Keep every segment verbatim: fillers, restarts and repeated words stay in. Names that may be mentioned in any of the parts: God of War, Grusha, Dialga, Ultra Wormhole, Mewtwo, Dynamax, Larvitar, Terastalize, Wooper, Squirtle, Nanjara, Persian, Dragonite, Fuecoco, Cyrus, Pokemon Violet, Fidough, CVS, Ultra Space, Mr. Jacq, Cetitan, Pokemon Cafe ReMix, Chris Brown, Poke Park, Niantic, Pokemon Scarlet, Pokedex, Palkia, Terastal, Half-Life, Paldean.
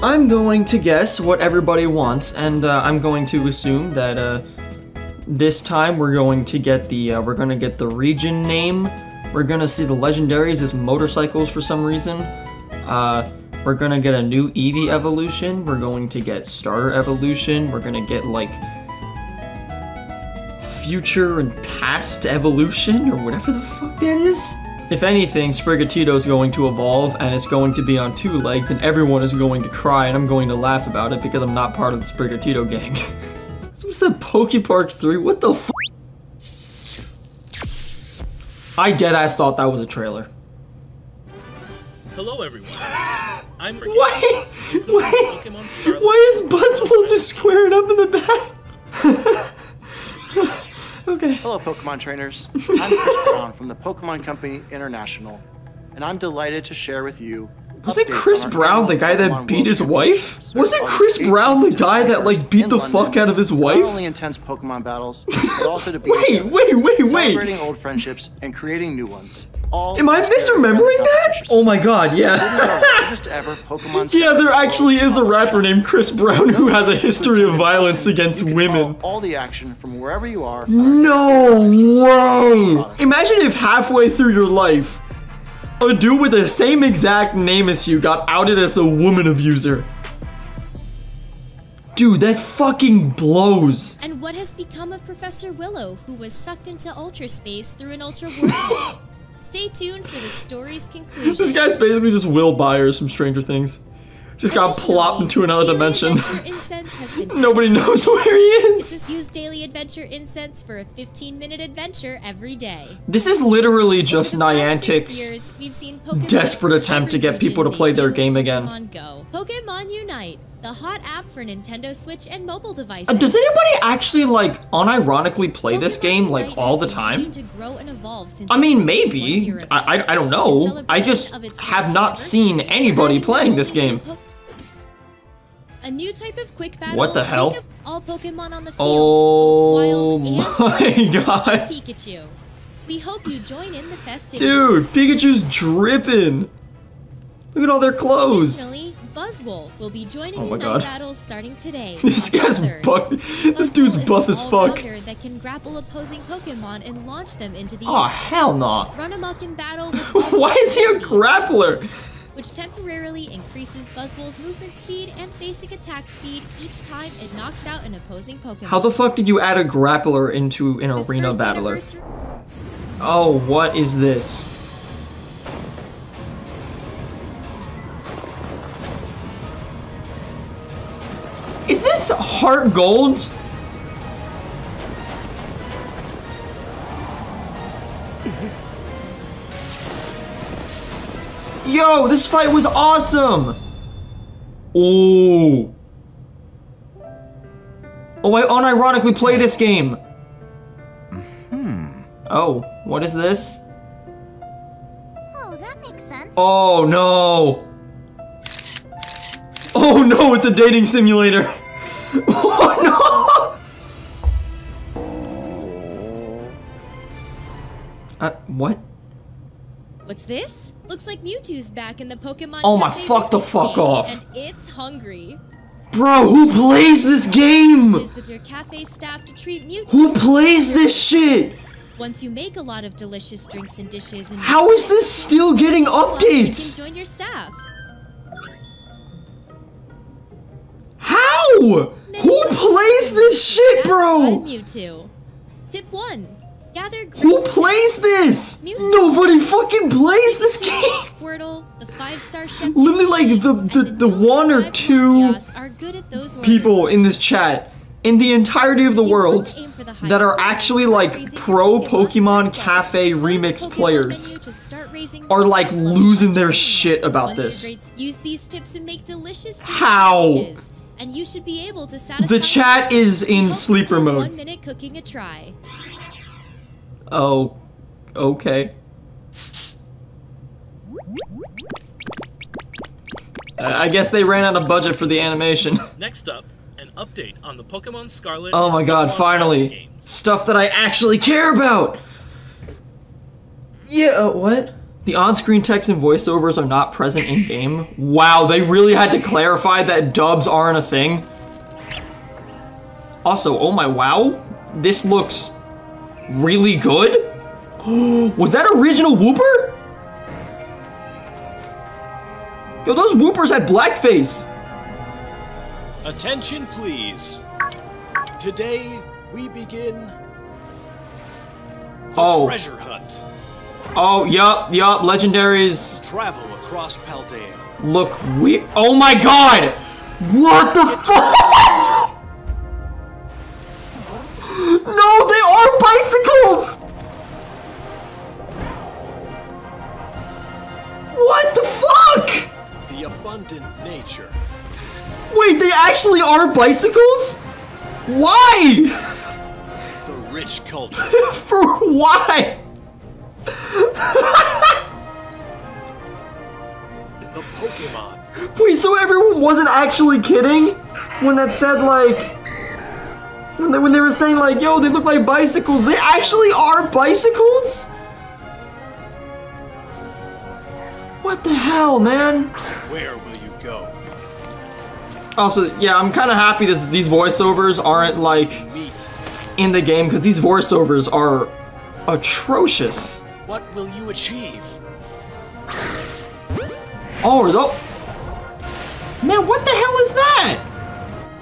I'm going to guess what everybody wants, and uh, I'm going to assume that uh, this time we're going to get the uh, we're going to get the region name. We're going to see the legendaries as motorcycles for some reason. Uh, we're going to get a new Eevee evolution. We're going to get starter evolution. We're going to get like future and past evolution or whatever the fuck that is. If anything, Sprigatito is going to evolve, and it's going to be on two legs, and everyone is going to cry, and I'm going to laugh about it because I'm not part of the Sprigatito gang. So what's that, Poke Park three? What the f***? I deadass thought that was a trailer. Hello, everyone. I'm Ricky. Why? Why? Why is Buzzwole just squared up in the back? Okay. Hello, Pokemon trainers. I'm Chris Brown from the Pokemon Company International, and I'm delighted to share with you. Wasn't Chris Brown the guy that beat his wife? Wasn't Chris Brown the guy that like beat the fuck out of his wife? Not only intense Pokemon battles, but also to be wait, wait, wait, wait, celebrating old friendships and creating new ones. All am I misremembering that? Oh my god, yeah. Yeah, there actually is a rapper named Chris Brown who has a history of violence against women. All the action from wherever you are. No way! Imagine if halfway through your life, a dude with the same exact name as you got outed as a woman abuser. Dude, that fucking blows. And what has become of Professor Willow, who was sucked into Ultra Space through an Ultra Wormhole? Stay tuned for the story's conclusion. This guy's basically just Will Byers from Stranger Things. Just got plopped into another dimension. Nobody knows where he is. Just use daily adventure incense for a fifteen minute adventure every day. This is literally just Niantic's desperate attempt to get people to play their game again. Pokemon Go, Pokemon Unite, the hot app for Nintendo Switch and mobile devices. Uh, does anybody actually like unironically play Pokemon this game like all the time? To grow and evolve since I mean, maybe. I, I I don't know. I just have not seen anybody playing this game. A new type of quick battle. What the hell? All Pokemon on the field, oh wild and my god! Pikachu. We hope you join in the festivities. Dude, Pikachu's dripping. Look at all their clothes. Additionally, Buzzwole will be joining oh Unite battles starting today. This guy's buff. This dude's buff as fuck. That can grapple opposing Pokemon and launch them into the oh air. Hell no! Run amok in battle. With why is he a grappler? Which temporarily increases Buzzwole's movement speed and basic attack speed each time it knocks out an opposing Pokemon. How the fuck did you add a grappler into an this arena battler? Oh, what is this? Is this Heart Gold? Yo, this fight was awesome! Oh. Oh, I unironically play this game. Mm-hmm. Oh, what is this? Oh, that makes sense. Oh, no. Oh, no, it's a dating simulator. Oh, no. Uh, what? What's this? Looks like Mewtwo's back in the Pokemon Oh my Cafe fuck the fuck game, off. And it's hungry. Bro, who plays this game? With your cafe staff to treat Mewtwo. Who plays this shit? Once you make a lot of delicious drinks and dishes and how is this still getting updates? You can join your staff. How? Many who plays this shit, bro? Mewtwo. Tip one. Who plays this? Mewtwo. Nobody fucking plays this game. Squirtle, the five-star chef. Literally, like the the, the, the one or two people in this chat in the entirety of the world that are actually like pro Pokemon Cafe ReMix players are like losing their shit about this. Use these tips and make delicious how? And you should be able to satisfy the chat is in sleeper mode. One minute cooking a try. Oh, okay. I guess they ran out of budget for the animation. Next up, an update on the Pokemon Scarlet. Oh my god, finally. Stuff that I actually care about! Yeah, uh, what? The on-screen text and voiceovers are not present in-game. Wow, they really had to clarify that dubs aren't a thing. Also, oh my wow, this looks really good. Was that original Wooper? Yo, those Woopers had blackface. Attention, please. Today, we begin the oh. treasure hunt. Oh, yup, yup, legendaries. Travel across Paldea. Look, we- oh my god! What the fuck? No, they are bicycles! What the fuck? The abundant nature. Wait, they actually are bicycles? Why? The rich culture. For why? The Pokemon. Wait, so everyone wasn't actually kidding when that said like when they, when they were saying like, yo, they look like bicycles. They actually are bicycles? What the hell, man? Where will you go? Also, yeah, I'm kind of happy this these voiceovers aren't like in the game because these voiceovers are atrocious. What will you achieve? Oh, no. Man, what the hell is that?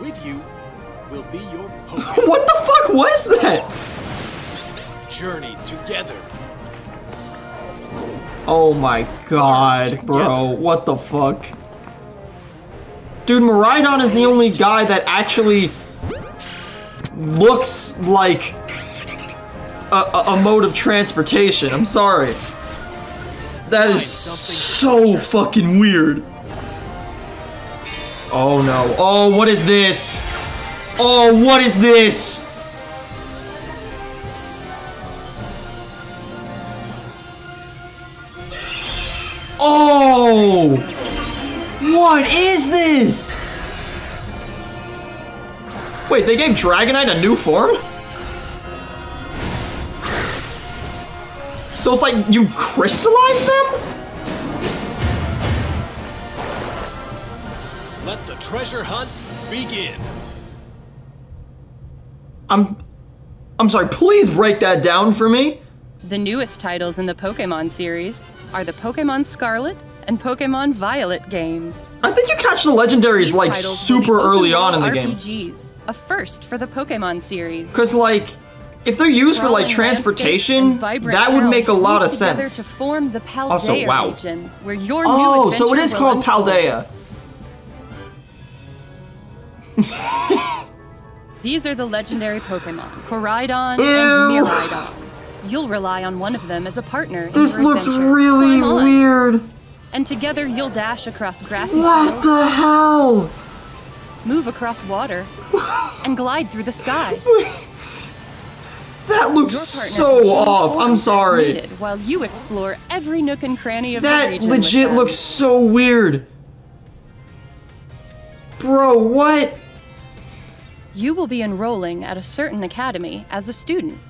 With you will be your Pokemon. What the fuck was that? Journey together. Oh my god, bro. What the fuck? Dude, Miraidon is the only guy that actually looks like A, a, a mode of transportation. I'm sorry. That is so fucking weird. Oh no. Oh, what is this? Oh, what is this? Oh! What is this? Wait, they gave Dragonite a new form? So it's like you crystallize them? Let the treasure hunt begin. I'm I'm sorry, please break that down for me. The newest titles in the Pokemon series are the Pokemon Scarlet and Pokemon Violet games. I think you catch the legendaries These like super early on in the R P Gs, game. A first for the Pokemon series. Cause like if they're used for like transportation, that would make a lot of sense. To form the Paldea also, wow. Region, where your oh, new so it is called Paldea. These are the legendary Pokemon, Koraidon Ew. and Miraidon. You'll rely on one of them as a partner. This in your looks adventure. really weird. And together you'll dash across grassy What fields, the hell? Move across water and glide through the sky. That looks so off. I'm sorry. While you explore every nook and cranny of that the region legit looks so weird, bro. What? You will be enrolling at a certain academy as a student.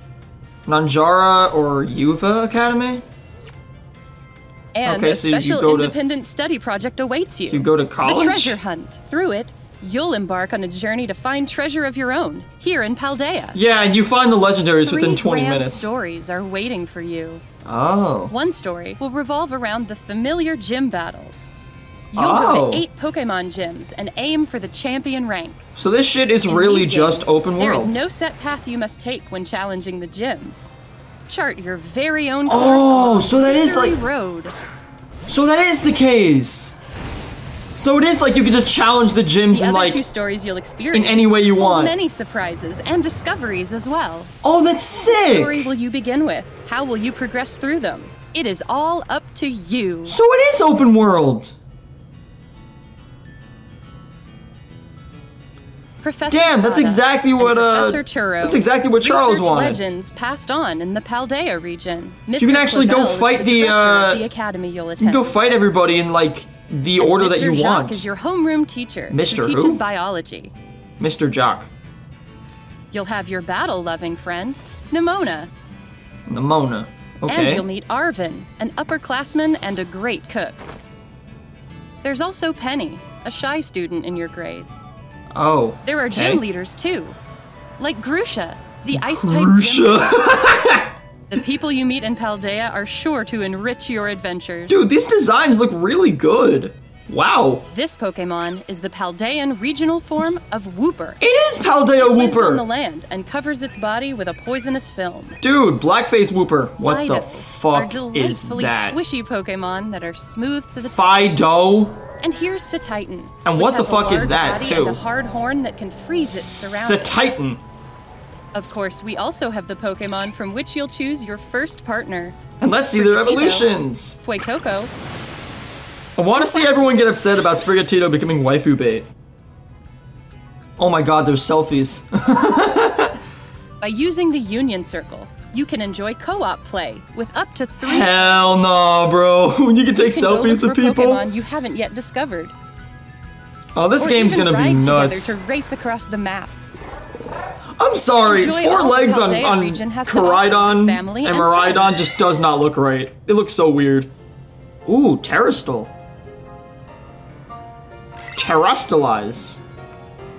Nanjara or Yuva Academy. And okay, a so special you go independent to, study project awaits you. You go to college. The treasure hunt. Through it. You'll embark on a journey to find treasure of your own, here in Paldea. Yeah, and you find the legendaries Three within twenty grand minutes. stories are waiting for you. Oh. One story will revolve around the familiar gym battles. You'll oh. go to eight Pokemon gyms and aim for the champion rank. So this shit is in really games, just open world. There is no set path you must take when challenging the gyms. Chart your very own course Oh, so that is like... road. So that is the case. So it is like you can just challenge the gyms the in like two stories you'll experience in any way you want. Many surprises and discoveries as well. Oh, that's sick! What story will you begin with? How will you progress through them? It is all up to you. So it is open world. Professor Damn, that's exactly what uh, Churro, that's exactly what Charles wanted. Legends passed on in the Paldea region. Mister You can actually Clavel go fight the, the uh, the academy you'll attend. You can go fight everybody in like. The and order Mister that you Jacq want. Mister Jacq is your homeroom teacher. Mister who? Teaches biology. Mister Jacq. You'll have your battle-loving friend, Nimona. Nimona. Okay. And you'll meet Arven, an upperclassman and a great cook. There's also Penny, a shy student in your grade. Oh. There are okay. gym leaders too, like Grusha, the ice-type Grusha. The people you meet in Paldea are sure to enrich your adventures. Dude, these designs look really good. Wow. This Pokemon is the Paldean regional form of Wooper. It is Paldea Wooper. It lives on the land and covers its body with a poisonous film. Dude, blackface Wooper. What Fidough the fuck is that? Are delightfully squishy Pokemon that are smooth to the touch. Fidough. And here's Cetitan. And what the fuck is that too? And a hard horn that can freeze its surroundings. Cetitan. Of course, we also have the Pokemon from which you'll choose your first partner. And let's see their evolutions. Fuecoco. I want to see everyone get upset about Sprigatito becoming waifu bait. Oh my god, those selfies. By using the Union Circle, you can enjoy co-op play with up to three. Hell no, bro. When you can take you can selfies with people. Pokemon you haven't yet discovered. Oh, this or game's gonna be nuts. To race across the map. I'm sorry, enjoy four legs on, on Koraidon and Miraidon just does not look right. It looks so weird. Ooh, Terastal. Terastalize.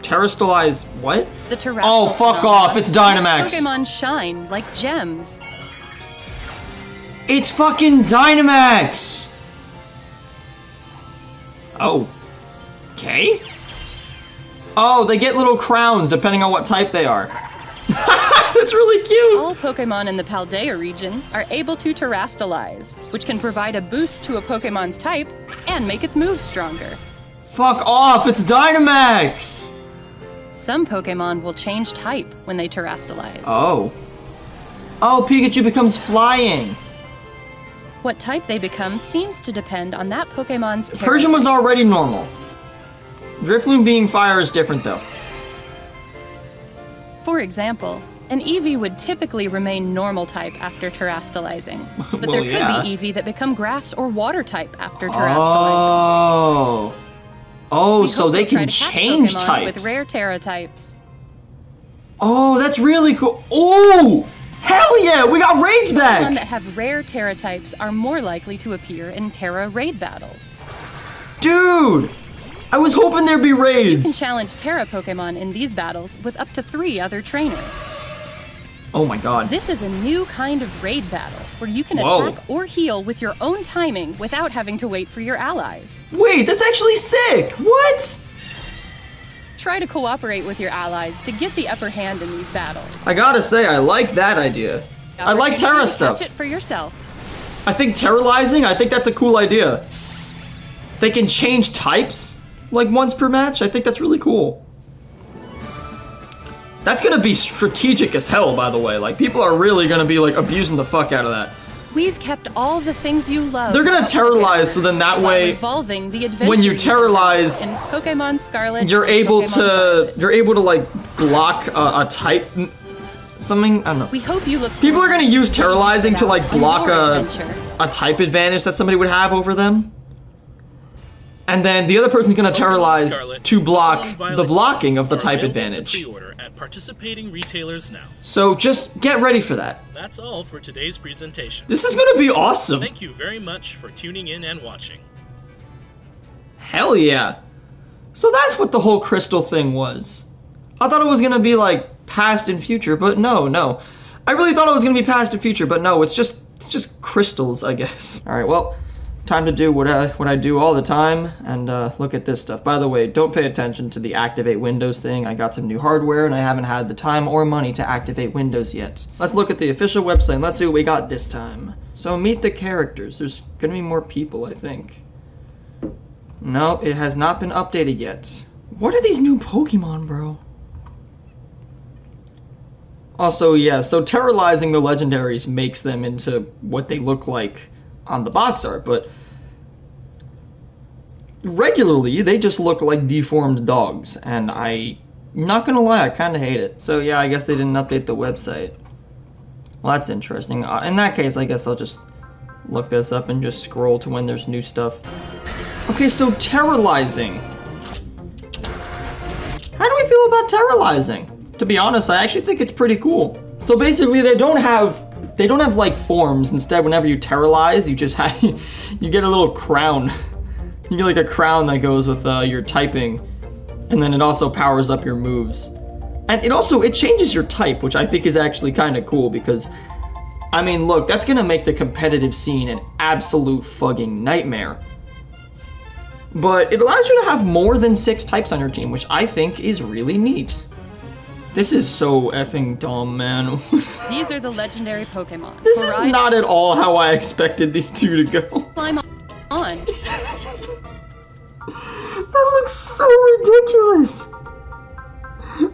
Terastalize what? The Terastal. Oh, fuck off, it's Dynamax. Pokemon shine like gems. It's fucking Dynamax! Oh. Okay? Oh, they get little crowns depending on what type they are. That's really cute! All Pokemon in the Paldea region are able to Terastalize, which can provide a boost to a Pokemon's type and make its moves stronger. Fuck off, it's Dynamax! Some Pokemon will change type when they Terastalize. Oh. Oh, Pikachu becomes flying. What type they become seems to depend on that Pokemon's type. Persian was already normal. Drifloon being fire is different though. For example, an Eevee would typically remain normal type after Terastalizing, but well, there could yeah. be Eevee that become grass or water type after Terastalizing. Oh. Oh, we so they can change types. With rare Terra types. Oh, that's really cool. Oh, hell yeah, we got raids back. Pokemon that have rare Terra types are more likely to appear in Terra raid battles. Dude, I was hoping there'd be raids. You can challenge Terra Pokemon in these battles with up to three other trainers. Oh my god. This is a new kind of raid battle where you can Whoa. attack or heal with your own timing without having to wait for your allies. Wait, that's actually sick! What? Try to cooperate with your allies to get the upper hand in these battles. I gotta say, I like that idea. I like Terra stuff. Touch it for yourself. I think Terralizing, I think that's a cool idea. They can change types, like once per match. I think that's really cool. That's gonna be strategic as hell, by the way. Like, people are really gonna be, like, abusing the fuck out of that. We've kept all the things you love. They're gonna Terralize, so then that way, evolving the adventure when you Terralize, in Pokemon Scarlet, you're able Pokemon to, Go. you're able to, like, block uh, a type, something, I don't know. We hope you look people are gonna use Terralizing to, like, block a, a type advantage that somebody would have over them. And then the other person's gonna Terralize Scarlet, to block the blocking of the type advantage. At participating retailers now. So just get ready for that. That's all for today's presentation. This is gonna be awesome. Thank you very much for tuning in and watching. Hell yeah. So that's what the whole crystal thing was. I thought it was gonna be like past and future, but no, no. I really thought it was gonna be past and future, but no, it's just it's just crystals, I guess. All right, well, time to do what I, what I do all the time and uh, look at this stuff. By the way, don't pay attention to the activate Windows thing. I got some new hardware and I haven't had the time or money to activate Windows yet. Let's look at the official website and let's see what we got this time. So meet the characters. There's gonna be more people, I think. No, it has not been updated yet. What are these new Pokemon, bro? Also, yeah, so Terralizing the legendaries makes them into what they look like on the box art, but regularly they just look like deformed dogs, and I'm not gonna lie, I kinda hate it. So yeah, I guess they didn't update the website. Well, that's interesting. Uh, in that case, I guess I'll just look this up and just scroll to when there's new stuff. Okay, so Terralizing. How do we feel about Terralizing? To be honest, I actually think it's pretty cool. So basically they don't have They don't have like forms. Instead, whenever you Terastalise, you just have, you get a little crown. You get like a crown that goes with uh, your typing, and then it also powers up your moves. And it also, it changes your type, which I think is actually kind of cool because, I mean, look, that's gonna make the competitive scene an absolute fucking nightmare. But it allows you to have more than six types on your team, which I think is really neat. This is so effing dumb, man. These are the legendary Pokemon. This Koraidon. Is not at all how I expected these two to go. Climb on. That looks so ridiculous.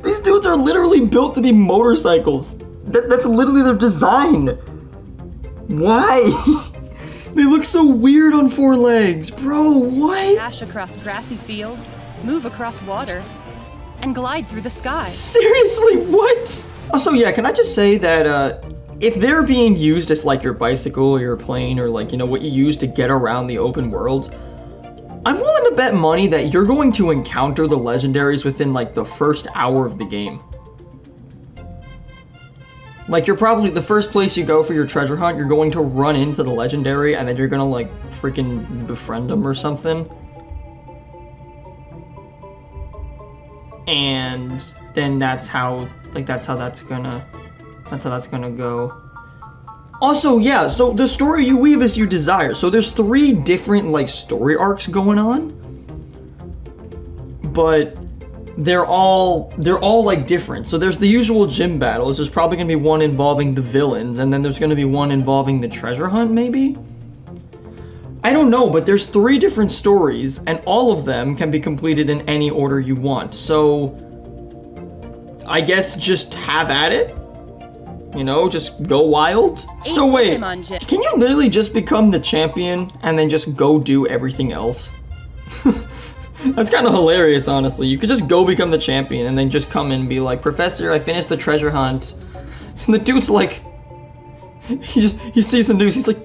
These dudes are literally built to be motorcycles. That, that's literally their design. Why? They look so weird on four legs. Bro, what? Dash across grassy fields, move across water, and glide through the sky. Seriously, what? Also, yeah, can I just say that uh, if they're being used as like your bicycle or your plane or like, you know, what you use to get around the open world, I'm willing to bet money that you're going to encounter the legendaries within like the first hour of the game. Like, you're probably, the first place you go for your treasure hunt, you're going to run into the legendary, and then you're gonna, like, freaking befriend them or something. And then that's how, like, that's how that's gonna, that's how that's gonna go. Also, yeah, so the story you weave is you desire. So there's three different, like, story arcs going on. But they're all, they're all like different. So there's the usual gym battles. There's probably gonna be one involving the villains, and then there's gonna be one involving the treasure hunt, maybe? I don't know, but there's three different stories, and all of them can be completed in any order you want. So I guess just have at it. You know, just go wild. So wait, can you literally just become the champion and then just go do everything else? That's kind of hilarious, honestly. You could just go become the champion and then just come in and be like, Professor, I finished the treasure hunt. And the dude's like, he just, he sees the news, he's like,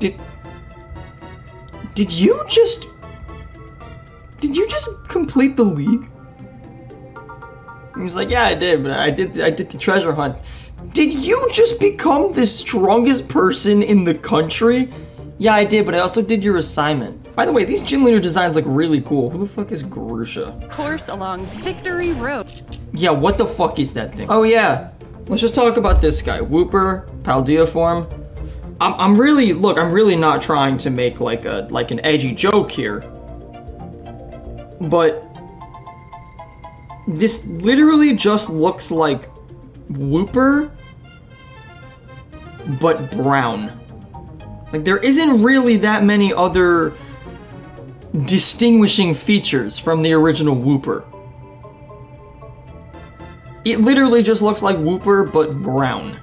did, did you just, did you just complete the league? And he's like, yeah, I did, but I did, I did the treasure hunt. Did you just become the strongest person in the country? Yeah, I did, but I also did your assignment. By the way, these gym leader designs look really cool. Who the fuck is Grusha? Course along Victory Road. Yeah, what the fuck is that thing? Oh yeah, let's just talk about this guy. Wooper, Paldea form. I'm, I'm really, look, I'm really not trying to make like a like an edgy joke here. But this literally just looks like Wooper, but brown. Like, there isn't really that many other distinguishing features from the original Wooper. It literally just looks like Wooper, but brown.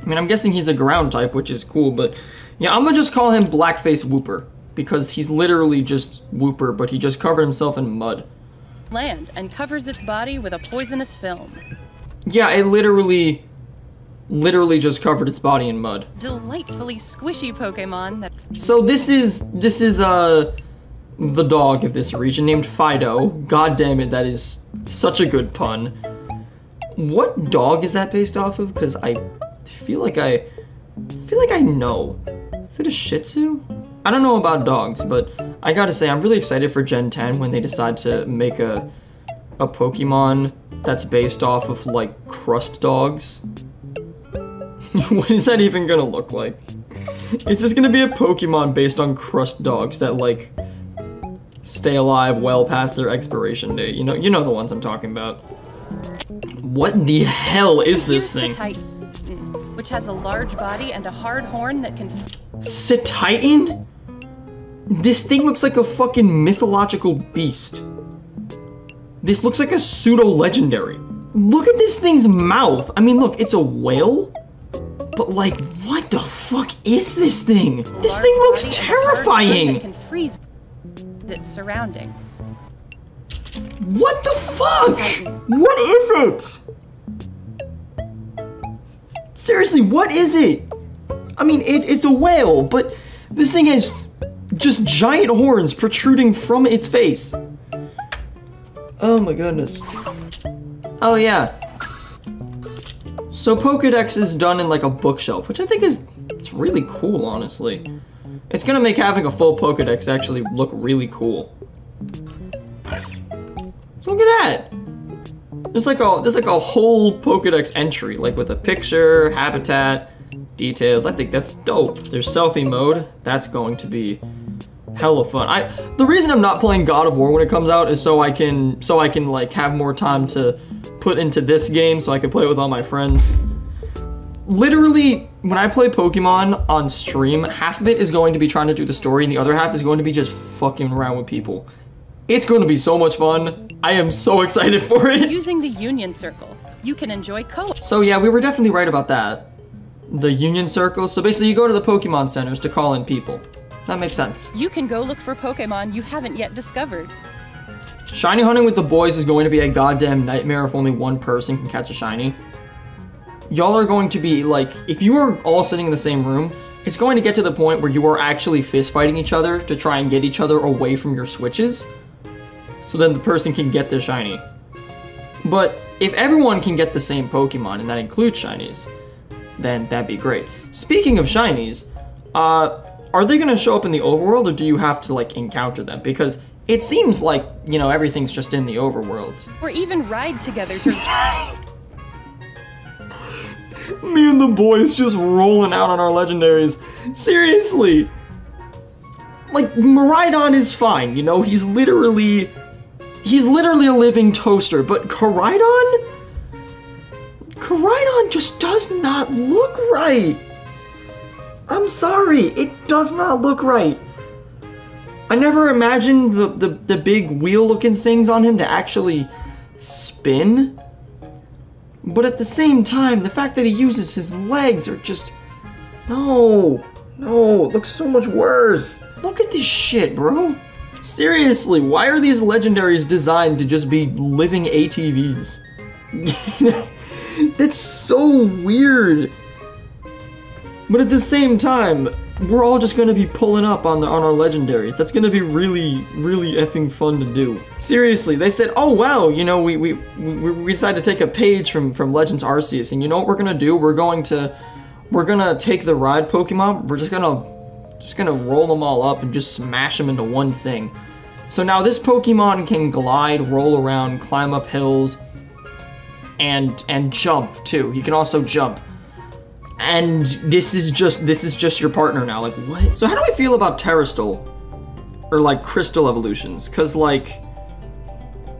I mean, I'm guessing he's a ground type, which is cool, but yeah, I'm gonna just call him Blackface Wooper, because he's literally just Wooper, but he just covered himself in mud. Land, and covers its body with a poisonous film. Yeah, it literally... literally just covered its body in mud. Delightfully squishy Pokemon that... So this is, this is, uh, the dog of this region named Fidough. God damn it, that is such a good pun. What dog is that based off of? Because I feel like I, feel like I know. Is it a Shih Tzu? I don't know about dogs, but I gotta say, I'm really excited for Gen ten when they decide to make a, a Pokemon that's based off of, like, crust dogs. What is that even gonna look like? It's just gonna be a Pokemon based on crust dogs that like stay alive well past their expiration date. You know, you know the ones I'm talking about. What the hell is this thing? Cetitan, which has a large body and a hard horn that can. Cetitan? This thing looks like a fucking mythological beast. This looks like a pseudo-legendary. Look at this thing's mouth. I mean, look, it's a whale. But like, what the fuck is this thing? This thing looks terrifying! It can freeze its surroundings. What the fuck? What is it? Seriously, what is it? I mean, it, it's a whale, but this thing has just giant horns protruding from its face. Oh my goodness. Oh yeah. So Pokedex is done in like a bookshelf, which I think is it's really cool, honestly. It's gonna make having a full Pokedex actually look really cool. So look at that! There's like a there's like a whole Pokedex entry, like with a picture, habitat, details. I think that's dope. There's selfie mode. That's going to be hella fun. I the reason I'm not playing God of War when it comes out is so I can so I can like have more time to put into this game so I can play it with all my friends. Literally, when I play Pokemon on stream, half of it is going to be trying to do the story and the other half is going to be just fucking around with people. It's going to be so much fun. I am so excited for it. Using the Union Circle, you can enjoy co- So yeah, we were definitely right about that. The Union Circle. So basically you go to the Pokemon centers to call in people. That makes sense. You can go look for Pokemon you haven't yet discovered. Shiny hunting with the boys is going to be a goddamn nightmare if only one person can catch a shiny. Y'all are going to be like, if you are all sitting in the same room, it's going to get to the point where you are actually fist fighting each other to try and get each other away from your switches. So then the person can get their shiny. But if everyone can get the same Pokemon, and that includes shinies, then that'd be great. Speaking of shinies, uh, are they gonna show up in the overworld or do you have to like encounter them? Because it seems like, you know, everything's just in the overworld. Or even ride together to... Me and the boys just rolling out on our legendaries. Seriously! Like, Miraidon is fine, you know? He's literally... He's literally a living toaster, but Koraidon? Koraidon just does not look right! I'm sorry, it does not look right. I never imagined the, the, the big wheel-looking things on him to actually spin. But at the same time, the fact that he uses his legs are just... No, no, it looks so much worse. Look at this shit, bro. Seriously, why are these legendaries designed to just be living A T Vs? That's so weird. But at the same time, we're all just gonna be pulling up on the, on our legendaries. That's gonna be really, really effing fun to do. Seriously, they said, oh wow, you know, we we, we, we decided to take a page from, from Legends Arceus, and you know what we're gonna do? We're going to, we're gonna take the ride Pokemon, we're just gonna, just gonna roll them all up and just smash them into one thing. So now this Pokemon can glide, roll around, climb up hills, and, and jump too. He can also jump. And this is just this is just your partner now, like what? So how do I feel about Terastal? Or like crystal evolutions? Cause like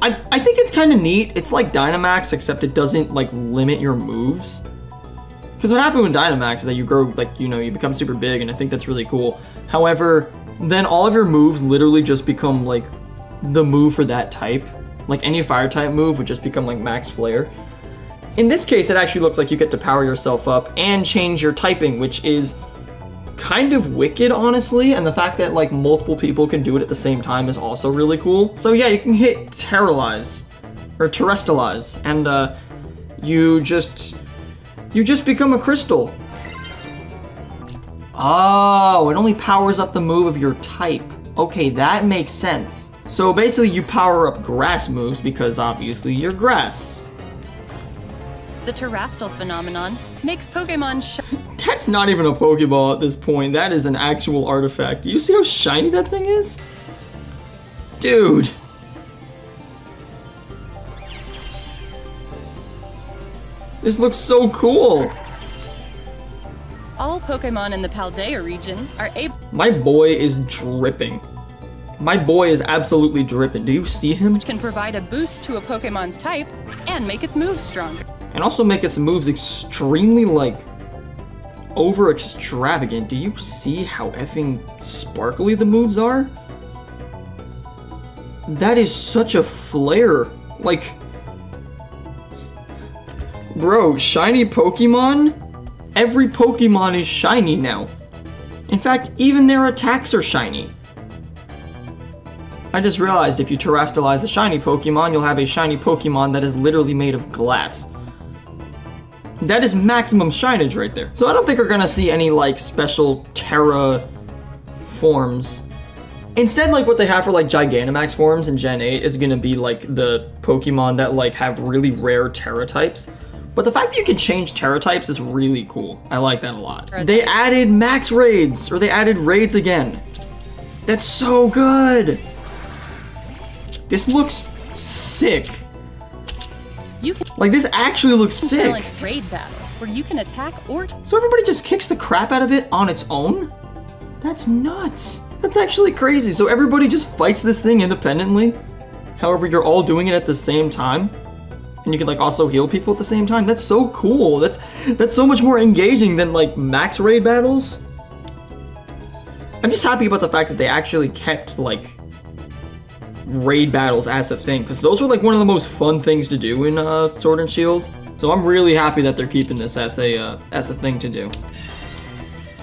I I think it's kinda neat. It's like Dynamax, except it doesn't like limit your moves. Cause what happened with Dynamax is that you grow like, you know, you become super big, and I think that's really cool. However, then all of your moves literally just become like the move for that type. Like any fire type move would just become like Max Flare. In this case, it actually looks like you get to power yourself up and change your typing, which is kind of wicked, honestly. And the fact that like multiple people can do it at the same time is also really cool. So yeah, you can hit Terastalize or Terastalize, and uh, you just you just become a crystal. Oh, it only powers up the move of your type. Okay, that makes sense. So basically, you power up grass moves because obviously you're grass. The Terastal phenomenon makes Pokemon shiny. That's not even a Pokeball at this point. That is an actual artifact. Do you see how shiny that thing is? Dude. This looks so cool. All Pokemon in the Paldea region are able- My boy is dripping. My boy is absolutely dripping. Do you see him? Which can provide a boost to a Pokemon's type and make its moves stronger. And also make its moves extremely, like, over extravagant. Do you see how effing sparkly the moves are? That is such a flare. Like, bro, shiny Pokemon? Every Pokemon is shiny now. In fact, even their attacks are shiny. I just realized if you Terastalize a shiny Pokemon, you'll have a shiny Pokemon that is literally made of glass. That is maximum shinage right there. So I don't think we're gonna see any like special Terra forms. Instead, like what they have for like Gigantamax forms in Gen eight is gonna be like the Pokemon that like have really rare Terra types, But the fact that you can change Terra types is really cool. I like that a lot. Red they type. added max raids, or they added raids again. That's so good. This looks sick. You can like this actually looks sick. Like raid battle, where you can attack or so everybody just kicks the crap out of it on its own. That's nuts. That's actually crazy. So everybody just fights this thing independently. However, you're all doing it at the same time. And you can like also heal people at the same time. That's so cool. That's that's so much more engaging than like max raid battles. I'm just happy about the fact that they actually kept like raid battles as a thing, because those are like one of the most fun things to do in uh, Sword and Shield. So I'm really happy that they're keeping this as a uh, as a thing to do.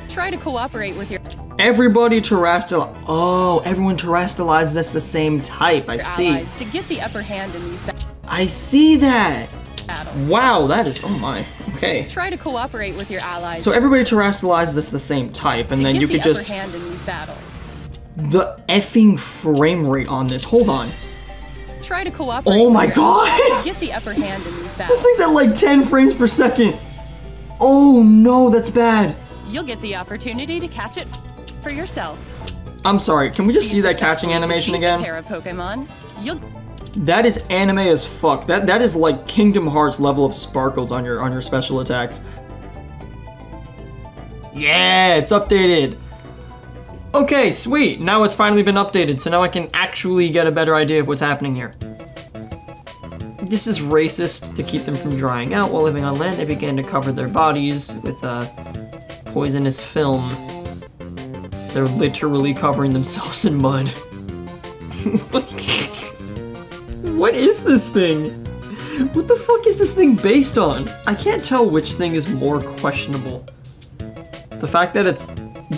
Try to cooperate with your everybody Terastal. Oh, everyone Terastalizes. That's the same type. I see. To get the upper hand in these. I see that. Battle. Wow, that is, oh my, okay. Try to cooperate with your allies. So everybody Terastalizes this the same type, and to then you the could just... hand in these battles. The effing frame rate on this, hold on. Try to cooperate. Oh my god! Get the upper hand in these battles. This thing's at like ten frames per second. Oh no, that's bad. You'll get the opportunity to catch it for yourself. I'm sorry, can we just Be see that catching animation again? Terra Pokemon. You'll That is anime as fuck. That that is like Kingdom Hearts level of sparkles on your on your special attacks. Yeah, it's updated. Okay, sweet. Now it's finally been updated, so now I can actually get a better idea of what's happening here. This is racist. To keep them from drying out while living on land, they began to cover their bodies with a poisonous film. They're literally covering themselves in mud. Like. What is this thing? What the fuck is this thing based on? I can't tell which thing is more questionable. The fact that its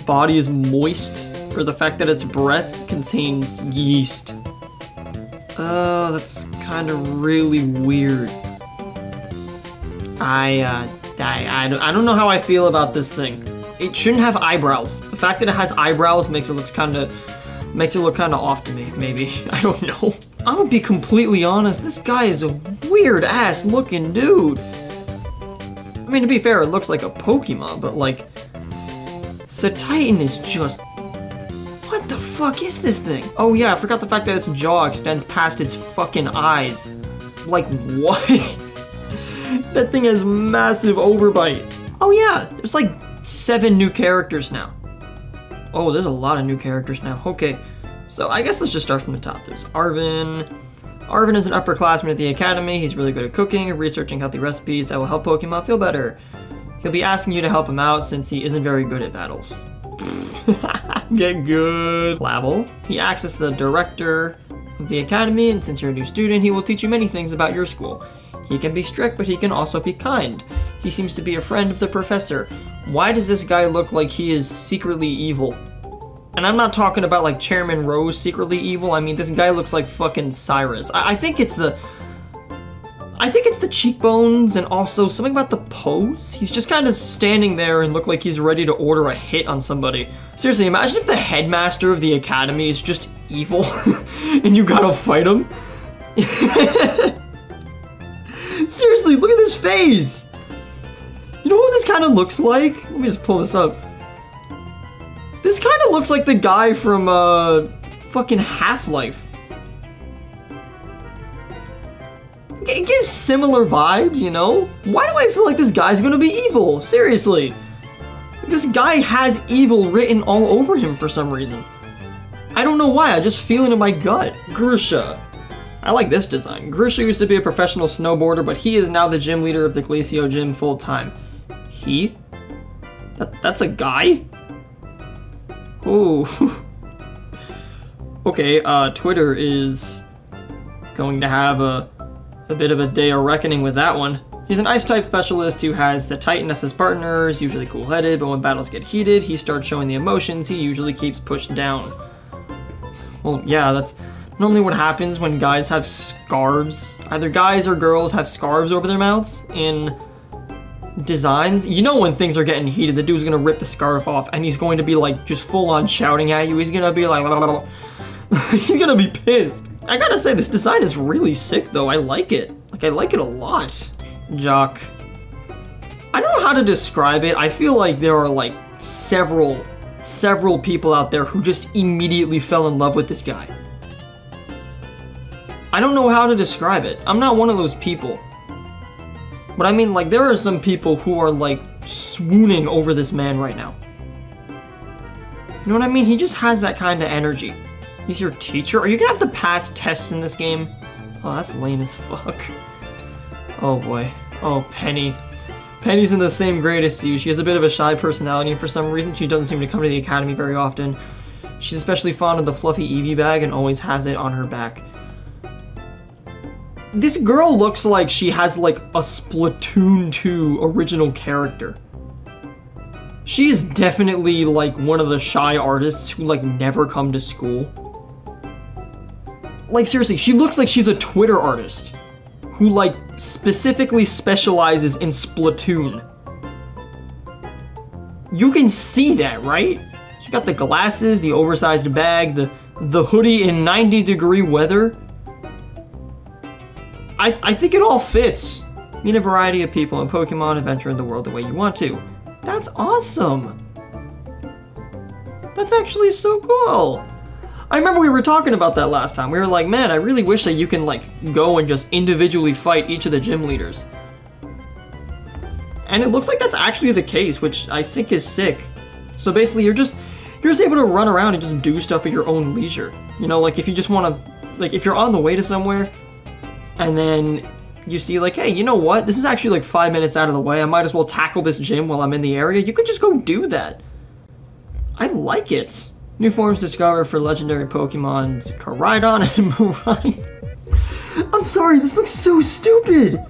body is moist, or the fact that its breath contains yeast. Oh, that's kind of really weird. I, uh, I, I, I don't know how I feel about this thing. It shouldn't have eyebrows. The fact that it has eyebrows makes it look kind of, makes it look kind of off to me, maybe. I don't know. I'm gonna be completely honest, this guy is a weird-ass looking dude. I mean, to be fair, it looks like a Pokemon, but like... Cetitan is just... What the fuck is this thing? Oh yeah, I forgot the fact that its jaw extends past its fucking eyes. Like, what? That thing has massive overbite. Oh yeah, there's like seven new characters now. Oh, there's a lot of new characters now, okay. So I guess let's just start from the top. There's Arven. Arven is an upperclassman at the academy. He's really good at cooking and researching healthy recipes that will help Pokemon feel better. He'll be asking you to help him out since he isn't very good at battles. Get good. Flabble. He acts as the director of the academy, and since you're a new student, he will teach you many things about your school. He can be strict, but he can also be kind. He seems to be a friend of the professor. Why does this guy look like he is secretly evil? And I'm not talking about like Chairman Rose secretly evil. I mean, this guy looks like fucking Cyrus. I, I think it's the, I think it's the cheekbones and also something about the pose. He's just kind of standing there and look like he's ready to order a hit on somebody. Seriously, imagine if the headmaster of the academy is just evil and you gotta fight him. Seriously, look at this face. You know what this kind of looks like? Let me just pull this up. This kind of looks like the guy from, uh, fucking Half-Life. It gives similar vibes, you know? Why do I feel like this guy's gonna be evil? Seriously. This guy has evil written all over him for some reason. I don't know why, I just feel it in my gut. Grusha. I like this design. Grusha used to be a professional snowboarder, but he is now the gym leader of the Glacio Gym full-time. He? That, that's a guy? Ooh. Okay, uh, Twitter is going to have a, a bit of a day of reckoning with that one. He's an ice-type specialist who has Cetitan as his partner, is usually cool-headed, but when battles get heated, he starts showing the emotions he usually keeps pushed down. Well, yeah, that's normally what happens when guys have scarves. Either guys or girls have scarves over their mouths in designs. You know when things are getting heated, the dude's gonna rip the scarf off and he's going to be like just full on shouting at you. He's gonna be like, blah, blah, blah. He's gonna be pissed. I gotta say, this design is really sick though. I like it. Like, I like it a lot. Jacq. I don't know how to describe it. I feel like there are like several, several people out there who just immediately fell in love with this guy. I don't know how to describe it. I'm not one of those people. But I mean, like, there are some people who are like swooning over this man right now. You know what I mean? He just has that kind of energy. He's your teacher? Are you gonna have to pass tests in this game? Oh, that's lame as fuck. Oh boy. Oh, Penny. Penny's in the same grade as you. She has a bit of a shy personality, and for some reason she doesn't seem to come to the academy very often. She's especially fond of the fluffy Eevee bag and always has it on her back. This girl looks like she has like a Splatoon two original character. She is definitely like one of the shy artists who like never come to school. Like seriously, she looks like she's a Twitter artist who like specifically specializes in Splatoon. You can see that, right? She got the glasses, the oversized bag, the the hoodie in ninety degree weather. I, I think it all fits. Meet a variety of people in Pokemon, adventure in the world the way you want to. That's awesome. That's actually so cool. I remember we were talking about that last time. We were like, man, I really wish that you can like go and just individually fight each of the gym leaders. And it looks like that's actually the case, which I think is sick. So basically you're just, you're just able to run around and just do stuff at your own leisure. You know, like if you just wanna, like if you're on the way to somewhere, and then you see like, hey, you know what? This is actually like five minutes out of the way. I might as well tackle this gym while I'm in the area. You could just go do that. I like it. New forms discovered for legendary Pokemons Koraidon and Miraidon. I'm sorry, this looks so stupid.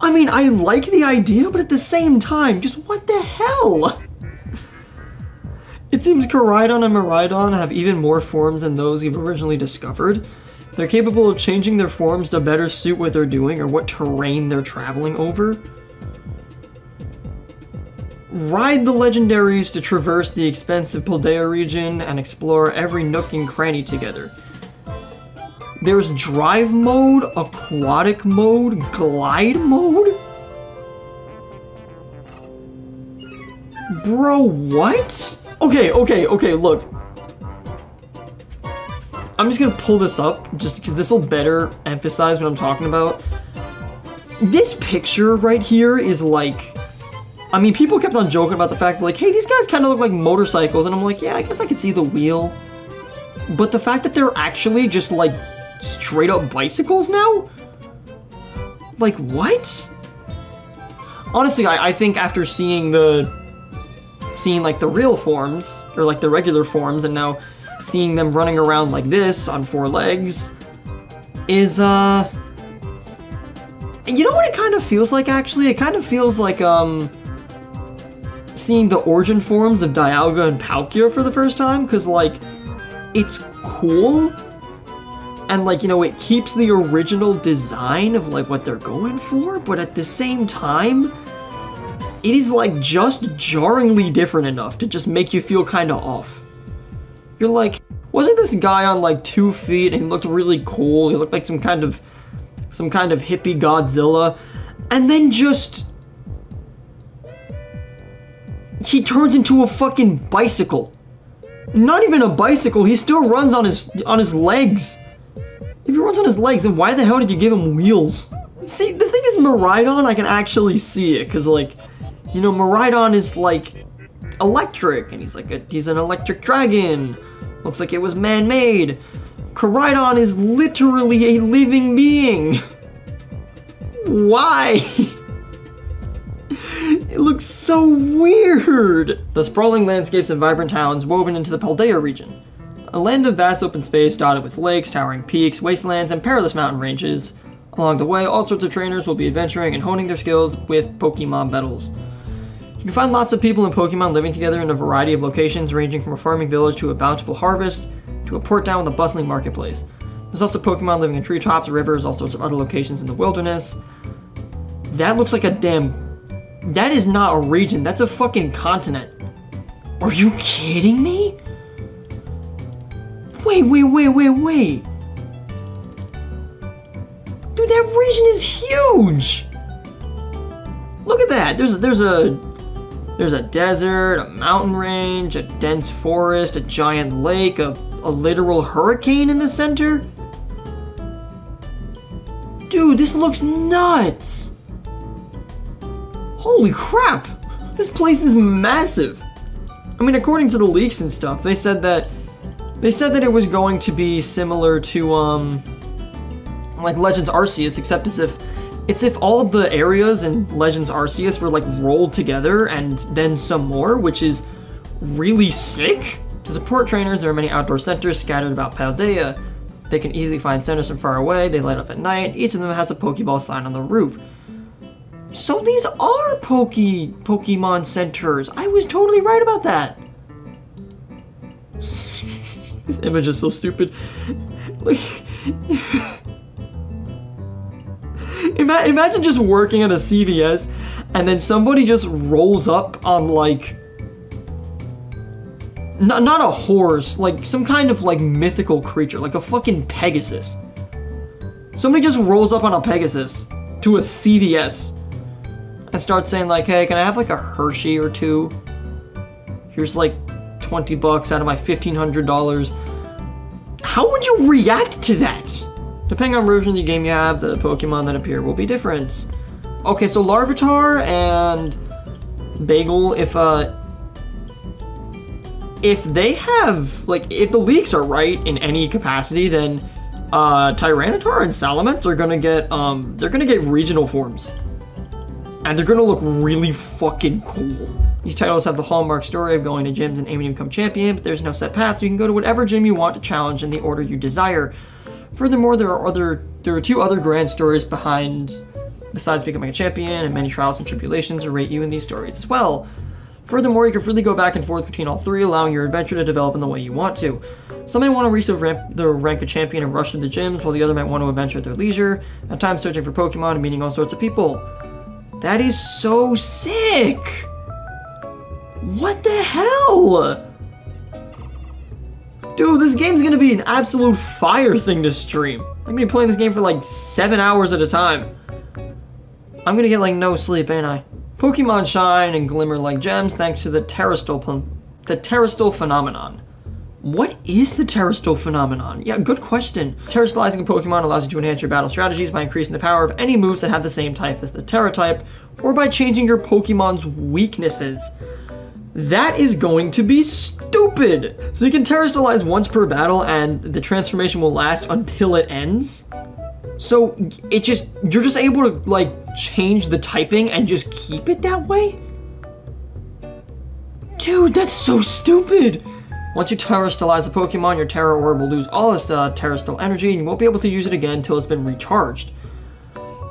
I mean, I like the idea, but at the same time, just what the hell? It seems Koraidon and Miraidon have even more forms than those you've originally discovered. They're capable of changing their forms to better suit what they're doing or what terrain they're traveling over. Ride the legendaries to traverse the expansive Paldea region and explore every nook and cranny together. There's drive mode, aquatic mode, glide mode? Bro, what? Okay, okay, okay, look. I'm just gonna pull this up just because this will better emphasize what I'm talking about. This picture right here is like, I mean, people kept on joking about the fact that like, hey, these guys kind of look like motorcycles. And I'm like, yeah, I guess I could see the wheel. But the fact that they're actually just like straight up bicycles now? Like what? Honestly, I, I think after seeing the, seeing like the real forms or like the regular forms and now seeing them running around like this on four legs is, uh... you know what it kind of feels like, actually? It kind of feels like, um... seeing the origin forms of Dialga and Palkia for the first time, because, like, it's cool. And, like, you know, it keeps the original design of, like, what they're going for, but at the same time, it is, like, just jarringly different enough to just make you feel kind of off. You're like, wasn't this guy on like two feet and he looked really cool? He looked like some kind of, some kind of hippie Godzilla. And then just, he turns into a fucking bicycle. Not even a bicycle, he still runs on his, on his legs. If he runs on his legs, then why the hell did you give him wheels? See, the thing is Miraidon, I can actually see it. Cause like, you know, Miraidon is like electric and he's like, a, he's an electric dragon. Looks like it was man-made. Koraidon is literally a living being. Why? It looks so weird. The sprawling landscapes and vibrant towns woven into the Paldea region. A land of vast open space dotted with lakes, towering peaks, wastelands, and perilous mountain ranges. Along the way, all sorts of trainers will be adventuring and honing their skills with Pokemon battles. You can find lots of people in Pokemon living together in a variety of locations, ranging from a farming village to a bountiful harvest, to a port town with a bustling marketplace. There's also Pokemon living in treetops, rivers, all sorts of other locations in the wilderness. That looks like a damn... That is not a region, that's a fucking continent. Are you kidding me? Wait, wait, wait, wait, wait. Dude, that region is huge! Look at that. There's there's a there's a desert, a mountain range, a dense forest, a giant lake, a a literal hurricane in the center. Dude, this looks nuts. Holy crap. This place is massive. I mean, according to the leaks and stuff, they said that they said that it was going to be similar to um like Legends Arceus, except as if it's if all of the areas in Legends Arceus were like rolled together and then some more, which is really sick. To support trainers, there are many outdoor centers scattered about Paldea. They can easily find centers from far away. They light up at night. Each of them has a Pokeball sign on the roof. So these are Poke Pokemon centers. I was totally right about that. This image is so stupid. Like, imagine just working at a C V S and then somebody just rolls up on like, not, not a horse, like some kind of like mythical creature, like a fucking Pegasus. Somebody just rolls up on a Pegasus to a C V S and starts saying like, hey, can I have like a Hershey or two? Here's like twenty bucks out of my fifteen hundred dollars. How would you react to that? Depending on version of the game you have, the Pokemon that appear will be different. Okay, so Larvitar and Bagel, if uh, if they have, like, if the leaks are right in any capacity, then uh, Tyranitar and Salamence are gonna get, um, they're gonna get regional forms. And they're gonna look really fucking cool. These titles have the hallmark story of going to gyms and aiming to become champion, but there's no set path, so you can go to whatever gym you want to challenge in the order you desire. Furthermore, there are other there are two other grand stories behind, besides becoming a champion, and many trials and tribulations await you in these stories as well. Furthermore, you can freely go back and forth between all three, allowing your adventure to develop in the way you want to. Some may want to reach the rank, the rank of champion and rush to the gyms, while the other might want to adventure at their leisure, at times searching for Pokemon and meeting all sorts of people. That is so sick! What the hell? Dude, this game's gonna be an absolute fire thing to stream. I'm gonna be playing this game for like seven hours at a time. I'm gonna get like no sleep, ain't I? Pokemon shine and glimmer like gems thanks to the Terastal, the Terastal phenomenon. What is the Terastal phenomenon? Yeah, good question. Terastalizing a Pokemon allows you to enhance your battle strategies by increasing the power of any moves that have the same type as the Terra type, or by changing your Pokemon's weaknesses. That is going to be stupid! So you can Terastalize once per battle and the transformation will last until it ends. So it just, you're just able to like change the typing and just keep it that way? Dude, that's so stupid! Once you Terastalize a Pokemon, your Terra Orb will lose all its uh, Terastal energy and you won't be able to use it again until it's been recharged.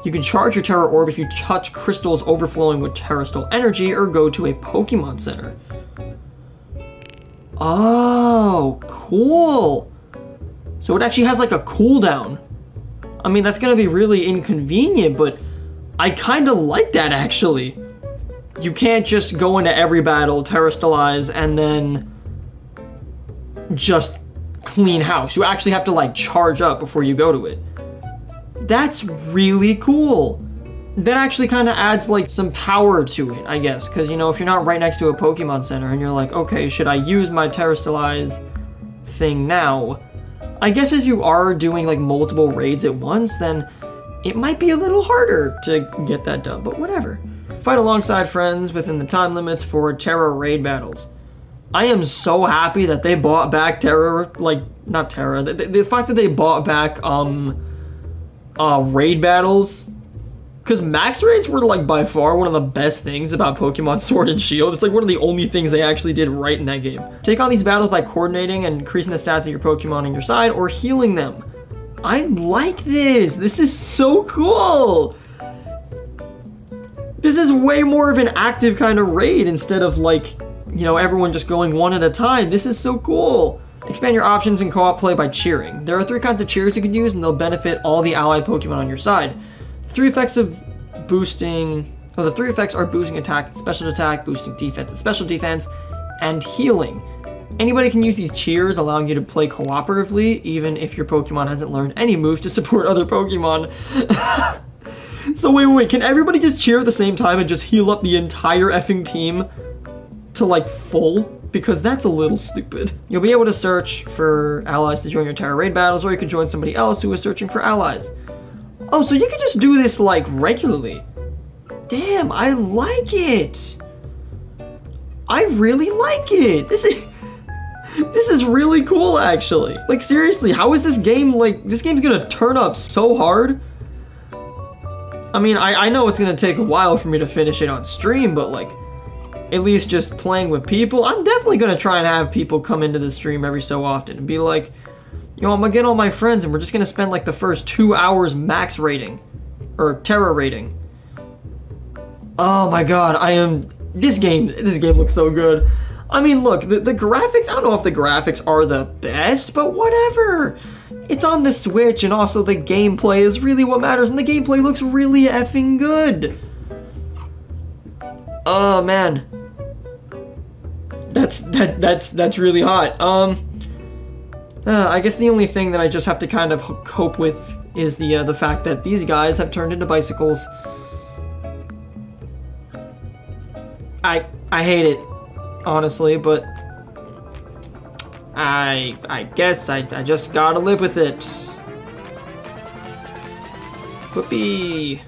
You can charge your Terra Orb if you touch crystals overflowing with Terastal energy or go to a Pokemon Center. Oh, cool. So it actually has like a cooldown. I mean, that's gonna be really inconvenient, but I kinda like that actually. You can't just go into every battle, Terastalize, and then just clean house. You actually have to like charge up before you go to it. That's really cool. That actually kind of adds like some power to it, I guess. Because, you know, if you're not right next to a Pokemon Center and you're like, okay, should I use my Terastalize thing now? I guess if you are doing like multiple raids at once, then it might be a little harder to get that done, but whatever. Fight alongside friends within the time limits for Terra raid battles. I am so happy that they bought back Terra, like, not Terra, the, the fact that they bought back, um... Uh, raid battles, because max raids were like by far one of the best things about Pokemon Sword and Shield. It's like one of the only things they actually did right in that game. Take on these battles by coordinating and increasing the stats of your Pokemon on your side or healing them. I like this. This is so cool. This is way more of an active kind of raid instead of like, you know, everyone just going one at a time. This is so cool. Expand your options in co-op play by cheering. There are three kinds of cheers you can use and they'll benefit all the allied Pokemon on your side. Three effects of boosting... Oh, the three effects are boosting attack and special attack, boosting defense and special defense, and healing. Anybody can use these cheers, allowing you to play cooperatively, even if your Pokemon hasn't learned any moves to support other Pokemon. So wait, wait, wait, can everybody just cheer at the same time and just heal up the entire effing team to like full? Because that's a little stupid. You'll be able to search for allies to join your entire raid battles, or you can join somebody else who is searching for allies. Oh, so you can just do this like regularly. Damn, I like it. I really like it. This is This is really cool, actually. Like, seriously, how is this game, like, this game's gonna turn up so hard? I mean, I, I know it's gonna take a while for me to finish it on stream, but, like, at least just playing with people, I'm definitely gonna try and have people come into the stream every so often and be like, yo, I'm gonna get all my friends and we're just gonna spend, like, the first two hours max raiding. Or terror raiding. Oh my god, I am... This game, this game looks so good. I mean, look, the, the graphics, I don't know if the graphics are the best, but whatever. It's on the Switch, and also the gameplay is really what matters, and the gameplay looks really effing good. Oh, man. That's, that, that's, that's really hot. Um, uh, I guess the only thing that I just have to kind of cope with is the, uh, the fact that these guys have turned into bicycles. I, I hate it. Honestly, but I I guess I, I just gotta live with it. Whoopee.